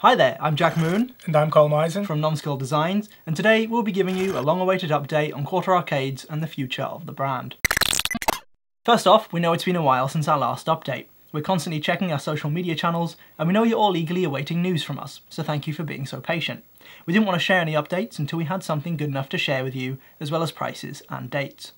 Hi there, I'm Jack Moon. And I'm Colm Eisen. From Numskull Designs, and today we'll be giving you a long-awaited update on Quarter Arcades and the future of the brand. First off, we know it's been a while since our last update. We're constantly checking our social media channels, and we know you're all eagerly awaiting news from us, so thank you for being so patient. We didn't want to share any updates until we had something good enough to share with you, as well as prices and dates.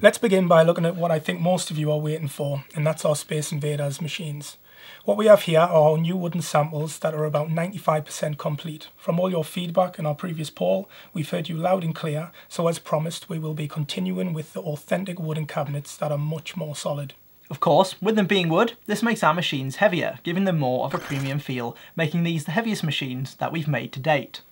Let's begin by looking at what I think most of you are waiting for, and that's our Space Invaders machines. What we have here are our new wooden samples that are about 95% complete. From all your feedback in our previous poll, we've heard you loud and clear, so as promised we will be continuing with the authentic wooden cabinets that are much more solid. Of course, with them being wood, this makes our machines heavier, giving them more of a premium feel, making these the heaviest machines that we've made to date.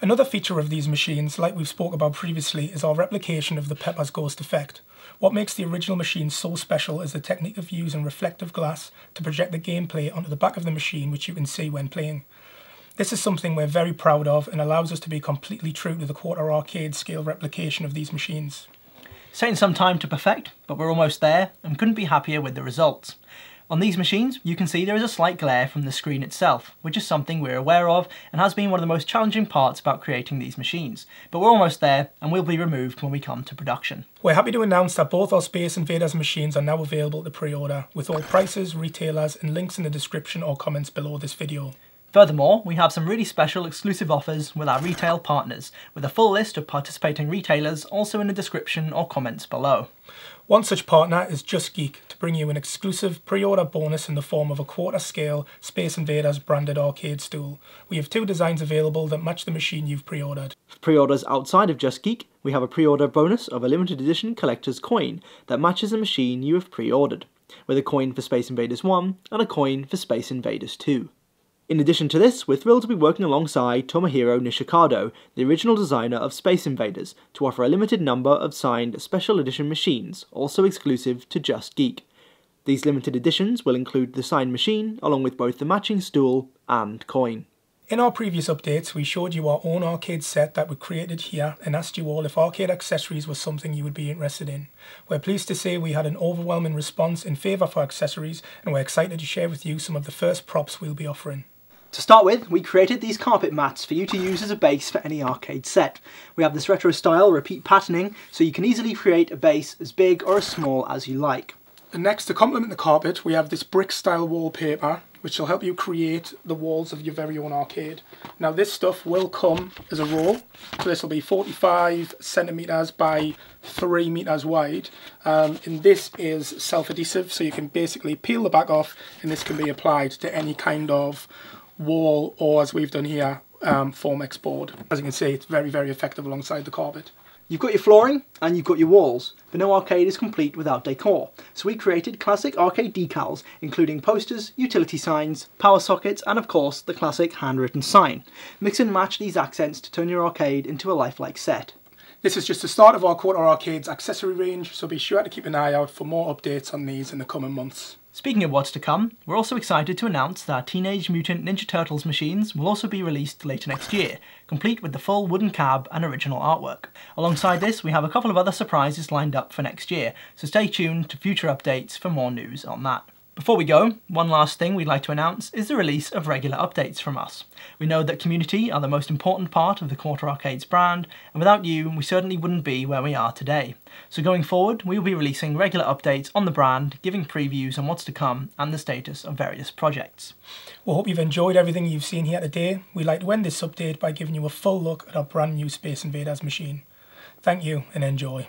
Another feature of these machines, like we've spoken about previously, is our replication of the Pepper's Ghost effect. What makes the original machine so special is the technique of using reflective glass to project the gameplay onto the back of the machine, which you can see when playing. This is something we're very proud of and allows us to be completely true to the Quarter Arcade scale replication of these machines. It's taken some time to perfect, but we're almost there and couldn't be happier with the results. On these machines, you can see there is a slight glare from the screen itself, which is something we're aware of and has been one of the most challenging parts about creating these machines. But we're almost there and will be removed when we come to production. We're happy to announce that both our Space Invaders machines are now available to pre-order, with all prices, retailers and links in the description or comments below this video. Furthermore, we have some really special exclusive offers with our retail partners, with a full list of participating retailers also in the description or comments below. One such partner is Just Geek, to bring you an exclusive pre-order bonus in the form of a quarter-scale Space Invaders branded arcade stool. We have two designs available that match the machine you've pre-ordered. For pre-orders outside of Just Geek, we have a pre-order bonus of a limited edition collector's coin that matches the machine you have pre-ordered, with a coin for Space Invaders 1 and a coin for Space Invaders 2. In addition to this, we're thrilled to be working alongside Tomohiro Nishikado, the original designer of Space Invaders, to offer a limited number of signed special edition machines, also exclusive to Just Geek. These limited editions will include the signed machine, along with both the matching stool and coin. In our previous updates, we showed you our own arcade set that we created here and asked you all if arcade accessories was something you would be interested in. We're pleased to say we had an overwhelming response in favour for accessories, and we're excited to share with you some of the first props we'll be offering. To start with, we created these carpet mats for you to use as a base for any arcade set. We have this retro style repeat patterning, so you can easily create a base as big or as small as you like. And next, to complement the carpet, we have this brick style wallpaper, which will help you create the walls of your very own arcade. Now this stuff will come as a roll, so this will be 45 centimetres by 3 metres wide, and this is self-adhesive, so you can basically peel the back off and this can be applied to any kind of wall, or as we've done here, Formex board. As you can see, it's very, very effective alongside the carpet. You've got your flooring and you've got your walls, but no arcade is complete without decor. So we created classic arcade decals, including posters, utility signs, power sockets, and of course, the classic handwritten sign. Mix and match these accents to turn your arcade into a lifelike set. This is just the start of our Quarter Arcades accessory range, so be sure to keep an eye out for more updates on these in the coming months. Speaking of what's to come, we're also excited to announce that our Teenage Mutant Ninja Turtles machines will also be released later next year, complete with the full wooden cab and original artwork. Alongside this, we have a couple of other surprises lined up for next year, so stay tuned to future updates for more news on that. Before we go, one last thing we'd like to announce is the release of regular updates from us. We know that community are the most important part of the Quarter Arcades brand, and without you, we certainly wouldn't be where we are today. So going forward, we will be releasing regular updates on the brand, giving previews on what's to come and the status of various projects. We hope you've enjoyed everything you've seen here today. We'd like to end this update by giving you a full look at our brand new Space Invaders machine. Thank you and enjoy.